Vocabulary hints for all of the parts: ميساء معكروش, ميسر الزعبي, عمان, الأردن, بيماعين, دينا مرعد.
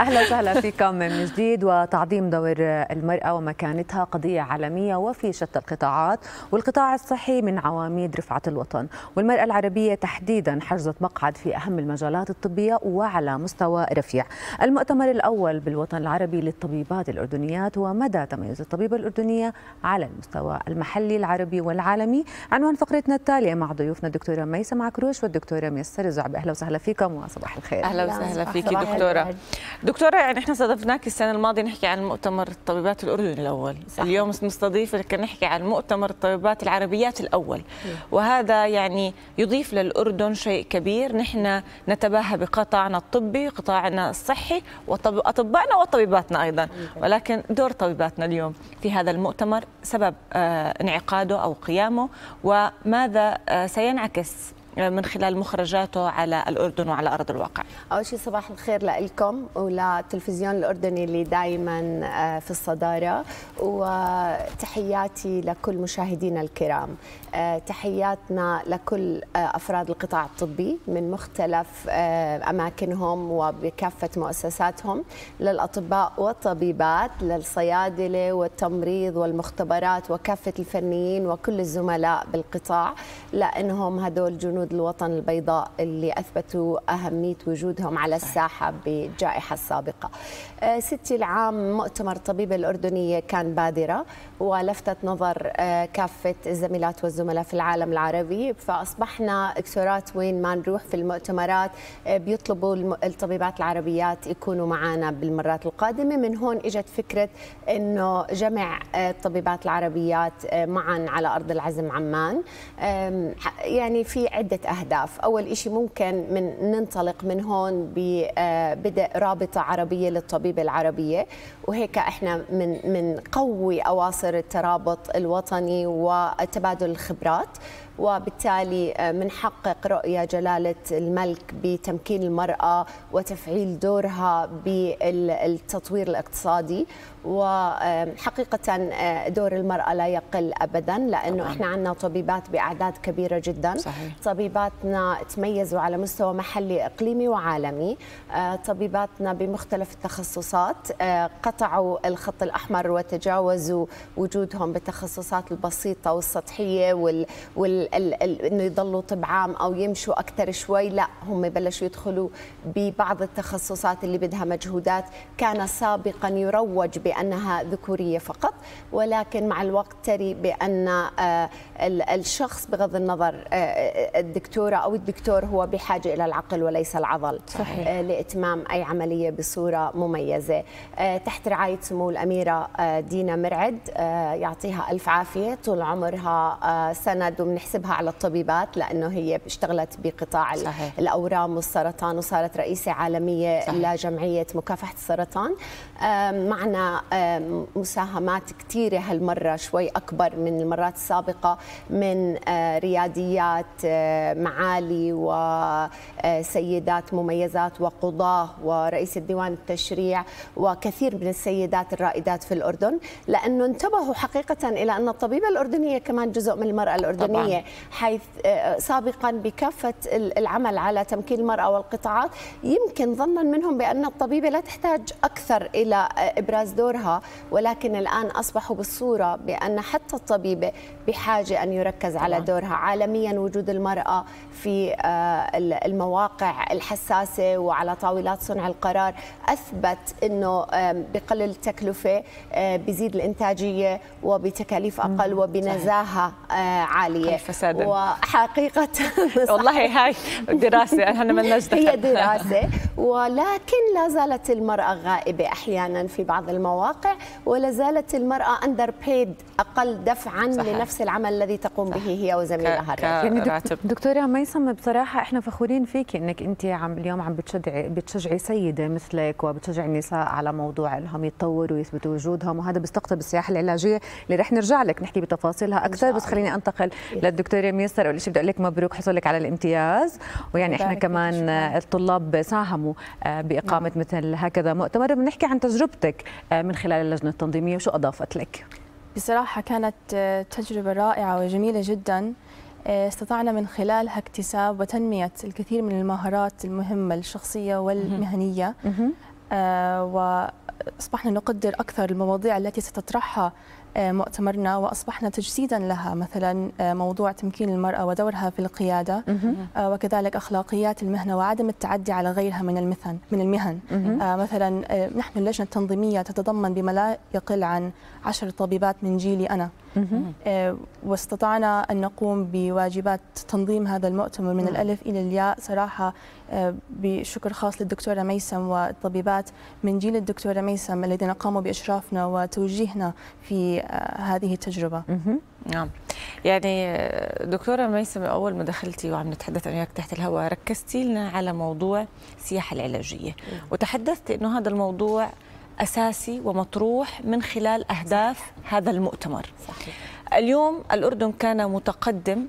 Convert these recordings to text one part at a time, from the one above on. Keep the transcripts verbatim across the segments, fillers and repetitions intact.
أهلا وسهلا فيكم من جديد. وتعظيم دور المرأة ومكانتها قضية عالمية وفي شتى القطاعات، والقطاع الصحي من عواميد رفعة الوطن، والمرأة العربية تحديدا حجزت مقعد في أهم المجالات الطبية وعلى مستوى رفيع. المؤتمر الأول بالوطن العربي للطبيبات الأردنيات هو مدى تميز الطبيبة الأردنية على المستوى المحلي العربي والعالمي، عنوان فقرتنا التالية مع ضيوفنا الدكتورة ميساء معكروش والدكتورة ميسر الزعبي. أهلا وسهلا فيكم وصباح الخير. أهلا وسهلا فيك دكتورة. دكتورة يعني احنا استضفناك السنة الماضية نحكي عن مؤتمر الطبيبات الأردني الأول، صح. اليوم نستضيفك نحكي عن مؤتمر الطبيبات العربيات الأول، وهذا يعني يضيف للأردن شيء كبير. نحن نتباهى بقطاعنا الطبي، قطاعنا الصحي، وأطبائنا وطبيباتنا أيضا، ولكن دور طبيباتنا اليوم في هذا المؤتمر، سبب انعقاده أو قيامه، وماذا سينعكس من خلال مخرجاته على الأردن وعلى أرض الواقع. أول شيء صباح الخير لكم وللتلفزيون الأردني اللي دائما في الصدارة، وتحياتي لكل مشاهدينا الكرام. تحياتنا لكل أفراد القطاع الطبي من مختلف أماكنهم وبكافة مؤسساتهم، للأطباء والطبيبات، للصيادلة والتمريض والمختبرات وكافة الفنيين وكل الزملاء بالقطاع، لأنهم هذول جنود الوطن البيضاء اللي أثبتوا أهمية وجودهم على الساحة بالجائحة السابقة. ستي العام مؤتمر الطبيبة الأردنية كان بادرة ولفتت نظر كافة الزميلات والزملاء في العالم العربي، فأصبحنا إكسورات وين ما نروح في المؤتمرات بيطلبوا الطبيبات العربيات يكونوا معنا بالمرات القادمة. من هون إجت فكرة أنه جمع الطبيبات العربيات معا على أرض العزم عمان، يعني في عدة أهداف. أول شيء ممكن من ننطلق من هون ببدء رابطة عربية للطبيبة العربية، وهيك احنا من من قوي أواصر الترابط الوطني وتبادل الخبرات، وبالتالي منحقق رؤية جلالة الملك بتمكين المرأة وتفعيل دورها بالتطوير الاقتصادي. وحقيقة دور المرأة لا يقل أبدا، لأنه طبعاً إحنا عندنا طبيبات بأعداد كبيرة جدا، صحيح. طبيباتنا تميزوا على مستوى محلي إقليمي وعالمي، طبيباتنا بمختلف التخصصات قطعوا الخط الأحمر وتجاوزوا وجودهم بالتخصصات البسيطة والسطحية وال انه يضلوا طب عام او يمشوا اكثر شوي، لا هم بلشوا يدخلوا ببعض التخصصات اللي بدها مجهودات. كان سابقا يروج بانها ذكوريه فقط، ولكن مع الوقت تري بان الشخص بغض النظر الدكتوره او الدكتور هو بحاجه الى العقل وليس العضل، صحيح. لاتمام اي عمليه بصوره مميزه. تحت رعايه سمو الاميره دينا مرعد، يعطيها الف عافيه، طول عمرها سند بنحسبها على الطبيبات، لأنه هي اشتغلت بقطاع، صحيح. الأورام والسرطان، وصارت رئيسة عالمية، صحيح. لجمعية مكافحة السرطان. معنا مساهمات كثيرة هالمرة، شوي أكبر من المرات السابقة، من رياديات معالي وسيدات مميزات وقضاة ورئيس الديوان التشريع وكثير من السيدات الرائدات في الأردن، لأنه انتبهوا حقيقة إلى أن الطبيبة الأردنية كمان جزء من المرأة الأردنية، طبعاً. حيث سابقا بكافة العمل على تمكين المرأة والقطاعات يمكن ظنا منهم بأن الطبيبة لا تحتاج أكثر إلى إبراز دورها، ولكن الآن أصبحوا بالصورة بأن حتى الطبيبة بحاجة أن يركز، طبعاً. على دورها عالميا. وجود المرأة في المواقع الحساسة وعلى طاولات صنع القرار أثبت أنه بقلل التكلفة بزيد الإنتاجية وبتكاليف أقل وبنزاهة عالية. وحقيقة والله هاي دراسة أنا منجدت، هي دراسة، ولكن لا زالت المرأة غائبة أحيانا في بعض المواقع، ولا زالت المرأة أندر بيد، أقل دفعا، صحيح. لنفس العمل الذي تقوم، صحيح. به هي وزميلها الراتب. دكتورة ميساء، بصراحة احنا فخورين فيك انك انت عم اليوم عم بتشجعي بتشجعي سيدة مثلك، وبتشجعي النساء على موضوع انهم يتطوروا ويثبتوا وجودهم، وهذا بيستقطب السياحة العلاجية اللي رح نرجع لك نحكي بتفاصيلها أكثر. بس خليني أنتقل للدكتورة ميسر. أول شيء بدي أقول لك مبروك حصولك على الامتياز، ويعني احنا كمان شكرا. الطلاب ساهموا بإقامة مم. مثل هكذا مؤتمر. بنحكي عن تجربتك من خلال اللجنة التنظيمية وشو أضافت لك. بصراحة كانت تجربة رائعة وجميلة جدا، استطعنا من خلالها اكتساب وتنمية الكثير من المهارات المهمة الشخصية والمهنية. مم. وأصبحنا نقدر أكثر المواضيع التي ستطرحها مؤتمرنا، وأصبحنا تجسيدا لها، مثلا موضوع تمكين المرأة ودورها في القيادة، وكذلك أخلاقيات المهنة وعدم التعدي على غيرها من المهن من المهن مثلا نحن اللجنة التنظيمية تتضمن بما لا يقل عن عشر طبيبات من جيلي أنا، واستطعنا أن نقوم بواجبات تنظيم هذا المؤتمر من الألف إلى الياء صراحة، بشكر خاص للدكتورة ميسم والطبيبات من جيل الدكتورة ميسم الذين قاموا بإشرافنا وتوجيهنا في هذه التجربة. نعم، يعني دكتورة ميسم أول ما دخلتي وعم نتحدث أنا وياك تحت الهواء ركزتي لنا على موضوع السياحة العلاجية، وتحدثتي أنه هذا الموضوع أساسي ومطروح من خلال أهداف صحيح. هذا المؤتمر صحيح. اليوم الأردن كان متقدم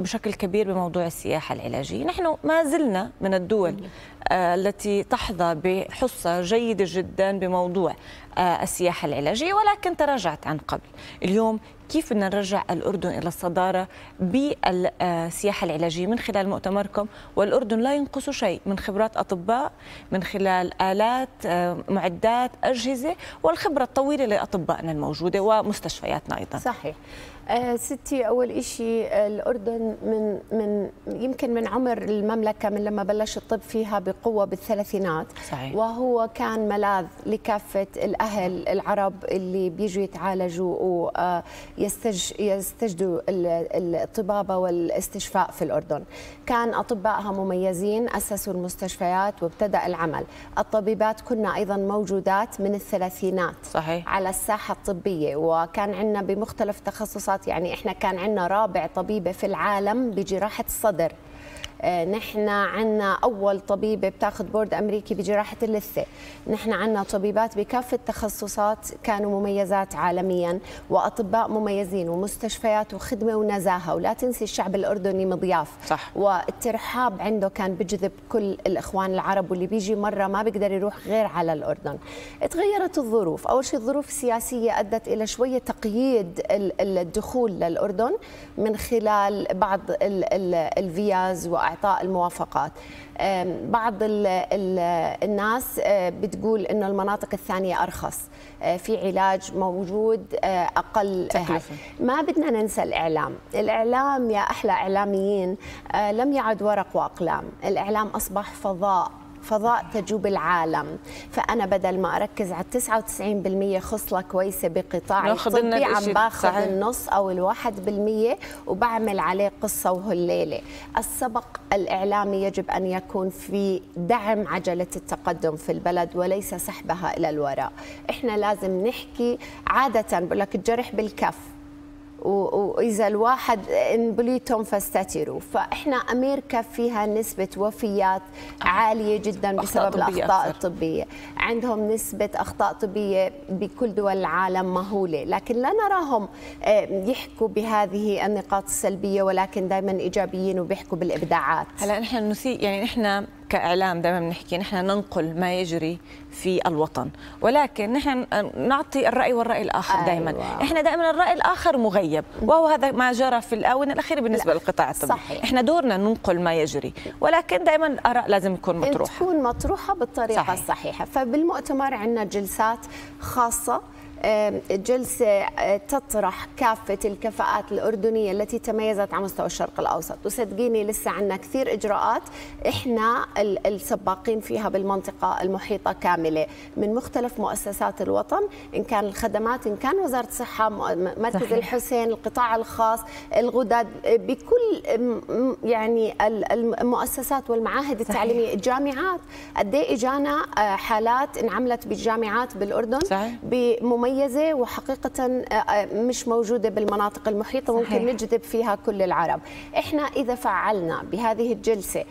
بشكل كبير بموضوع السياحة العلاجية، نحن ما زلنا من الدول التي تحظى بحصة جيدة جدا بموضوع السياحة العلاجية، ولكن تراجعت عن قبل. اليوم كيف بدنا نرجع الأردن إلى الصدارة بالسياحة العلاجية من خلال مؤتمركم، والأردن لا ينقص شيء من خبرات أطباء، من خلال آلات، معدات، أجهزة، والخبرة الطويلة لأطبائنا الموجودة ومستشفياتنا أيضا. صحيح ستي، أول إشي الأردن من من يمكن من عمر المملكة، من لما بلش الطب فيها بقوة بالثلاثينات صحيح. وهو كان ملاذ لكافة الأهل العرب اللي بيجوا يتعالجوا ويستج يستجدوا الطبابة والاستشفاء في الأردن. كان أطبائها مميزين، أسسوا المستشفيات وابتدأ العمل. الطبيبات كنا أيضا موجودات من الثلاثينات صحيح. على الساحة الطبية، وكان عندنا بمختلف تخصصات، يعني إحنا كان عندنا رابع طبيبة في العالم بجراحة الصدر، نحن عنا أول طبيبة بتاخد بورد أمريكي بجراحة اللثة، نحن عنا طبيبات بكافة التخصصات كانوا مميزات عالميا، وأطباء مميزين، ومستشفيات وخدمة ونزاهة، ولا تنسي الشعب الأردني مضياف صح. والترحاب عنده كان بجذب كل الإخوان العرب، واللي بيجي مرة ما بيقدر يروح غير على الأردن. تغيرت الظروف، أول شيء الظروف السياسية أدت إلى شوية تقييد الدخول للأردن من خلال بعض الفياز و إعطاء الموافقات. بعض الناس بتقول إنه المناطق الثانية أرخص، في علاج موجود أقل تكلفة. ما بدنا ننسى الإعلام، الإعلام يا أحلى إعلاميين لم يعد ورق وأقلام، الإعلام أصبح فضاء، فضاء تجوب العالم. فأنا بدل ما أركز على تسعة وتسعين بالمئة خصلة كويسة بقطاعي الطبي، عم باخذ النص أو الواحد بالمئة وبعمل عليه قصة وهالليلة. السبق الإعلامي يجب أن يكون في دعم عجلة التقدم في البلد وليس سحبها إلى الوراء. إحنا لازم نحكي، عادة بقول لك الجرح بالكف، وإذا الواحد انبليتم فاستتروا. فإحنا أمريكا فيها نسبة وفيات عالية جدا بسبب الأخطاء الطبية، عندهم نسبة أخطاء طبية بكل دول العالم مهولة، لكن لا نراهم يحكوا بهذه النقاط السلبية، ولكن دائما إيجابيين وبيحكوا بالإبداعات. هلا نحن نسي يعني نحن كإعلام دائما بنحكي نحن ننقل ما يجري في الوطن، ولكن نحن نعطي الرأي والرأي الآخر دائما. أيوة. إحنا دائما الرأي الآخر مغيب، وهو هذا ما جرى في الآونة الأخيرة بالنسبة لا. للقطاع الطبي صحيح. إحنا دورنا ننقل ما يجري، ولكن دائما الآراء لازم تكون مطروحة، تكون مطروحة بالطريقة صحيح. الصحيحة. فبالمؤتمر عندنا جلسات خاصة، جلسة تطرح كافة الكفاءات الأردنية التي تميزت على مستوى الشرق الأوسط، وصدقيني لسه عندنا كثير إجراءات إحنا السباقين فيها بالمنطقة المحيطة كاملة، من مختلف مؤسسات الوطن، إن كان الخدمات، إن كان وزارة الصحة، مركز الحسين، القطاع الخاص، الغدد، بكل يعني المؤسسات والمعاهد التعليمية، الجامعات. قد إيه إجانا حالات انعملت بالجامعات بالأردن بمميزات مميزة وحقيقة مش موجودة بالمناطق المحيطة، ممكن نجذب فيها كل العرب. إحنا إذا فعلنا بهذه الجلسة،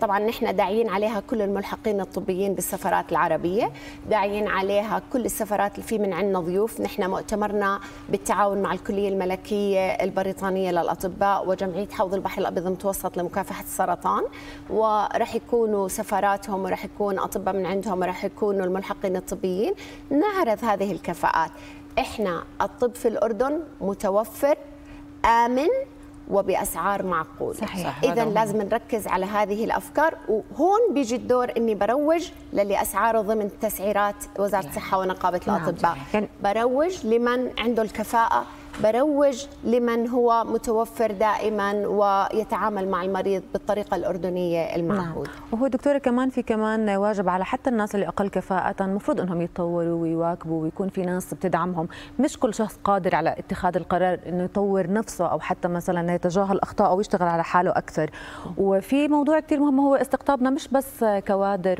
طبعا نحن داعيين عليها كل الملحقين الطبيين بالسفارات العربية، داعيين عليها كل السفارات اللي في من عندنا ضيوف. نحن مؤتمرنا بالتعاون مع الكلية الملكية البريطانية للأطباء وجمعية حوض البحر الأبيض المتوسط لمكافحة السرطان، ورح يكونوا سفاراتهم، ورح يكون أطباء من عندهم، ورح يكونوا الملحقين الطبيين، نعرض هذه الكفاءات. إحنا الطب في الأردن متوفر، آمن، وبأسعار معقولة. صحيح. إذا لازم نركز على هذه الأفكار، وهون بيجي الدور إني بروج للي أسعاره ضمن تسعيرات وزارة الصحة ونقابة الأطباء. نعم. بروج لمن عنده الكفاءة، بروج لمن هو متوفر دائما ويتعامل مع المريض بالطريقة الأردنية المعهود. نعم. وهو دكتورة كمان في كمان واجب على حتى الناس اللي أقل كفاءة، المفروض أنهم يتطوروا ويواكبوا ويكون في ناس بتدعمهم، مش كل شخص قادر على اتخاذ القرار أنه يطور نفسه أو حتى مثلا يتجاهل أخطاء أو يشتغل على حاله أكثر. وفي موضوع كثير مهم هو استقطابنا مش بس كوادر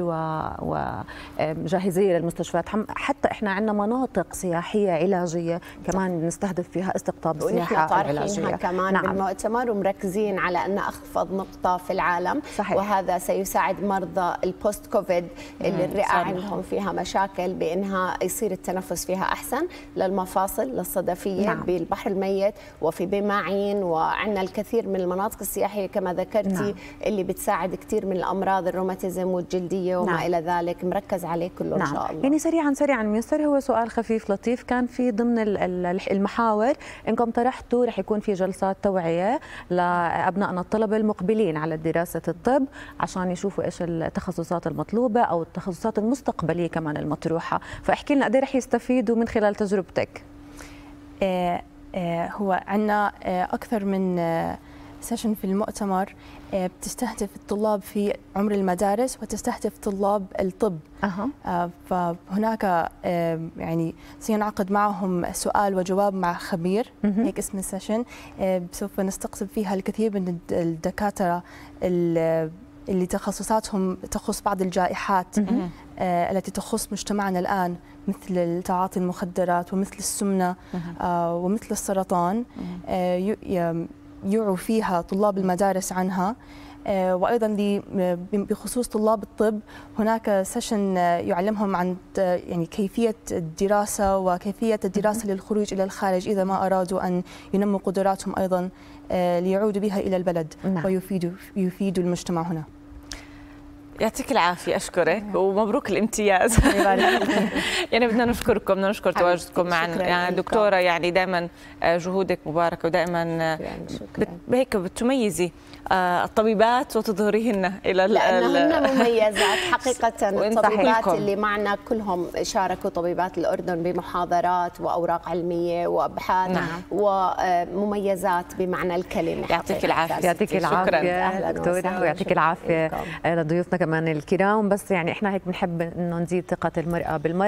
وجاهزية للمستشفيات، حتى إحنا عندنا مناطق سياحية علاجية كمان نستهدف فيها استقطاب السياحة العلاجية كمان. نعم. بالمؤتمر ومركزين على أن أخفض نقطة في العالم. صحيح. وهذا سيساعد مرضى البوست كوفيد اللي الرئة عندهم فيها مشاكل بأنها يصير التنفس فيها أحسن، للمفاصل، للصدفية. نعم. بالبحر الميت وفي بيماعين، وعندنا الكثير من المناطق السياحية كما ذكرتي. نعم. اللي بتساعد كثير من الأمراض الروماتيزم والجلدية وما. نعم. إلى ذلك مركز عليه كله. نعم. إن شاء الله. يعني سريعا سريعا ميسر، هو سؤال خفيف لطيف كان في ضمن المحاور انكم طرحتوا رح يكون في جلسات توعيه لابنائنا الطلبه المقبلين على دراسه الطب عشان يشوفوا ايش التخصصات المطلوبه او التخصصات المستقبليه كمان المطروحه، فاحكي لنا قد ايه رح يستفيدوا من خلال تجربتك. آه آه هو عندنا آه اكثر من آه سيشن في المؤتمر بتستهدف الطلاب في عمر المدارس وتستهدف طلاب الطب. أه. فهناك يعني سينعقد معهم سؤال وجواب مع خبير. أه. هيك اسم السيشن. سوف نستقطب فيها الكثير من الدكاترة اللي تخصصاتهم تخص بعض الجائحات. أه. التي تخص مجتمعنا الآن، مثل تعاطي المخدرات ومثل السمنة. أه. ومثل السرطان. أه. يعوا فيها طلاب المدارس عنها، وأيضا بخصوص طلاب الطب هناك سيشن يعلمهم عن يعني كيفية الدراسة وكيفية الدراسة للخروج إلى الخارج إذا ما أرادوا أن ينموا قدراتهم أيضا ليعودوا بها إلى البلد ويفيدوا يفيدوا المجتمع هنا. يعطيك العافية، أشكرك ومبروك الامتياز. يعني بدنا نشكركم، بدنا نشكر تواجدكم معنا يعني دكتورة، يعني دائما جهودك مباركة ودائما هيك بتميزي الطبيبات وتظهريهن إلى لأنهن مميزات حقيقة. الطبيبات اللي معنا كلهم شاركوا، طبيبات الأردن، بمحاضرات وأوراق علمية وأبحاث. نعم. ومميزات بمعنى الكلمة. يعطيك العافية. يعطيك العافية دكتورة، ويعطيك العافية لضيوفنا كمان الكرام. بس يعني احنا هيك بنحب انه نزيد ثقة المرأة بالمرأة.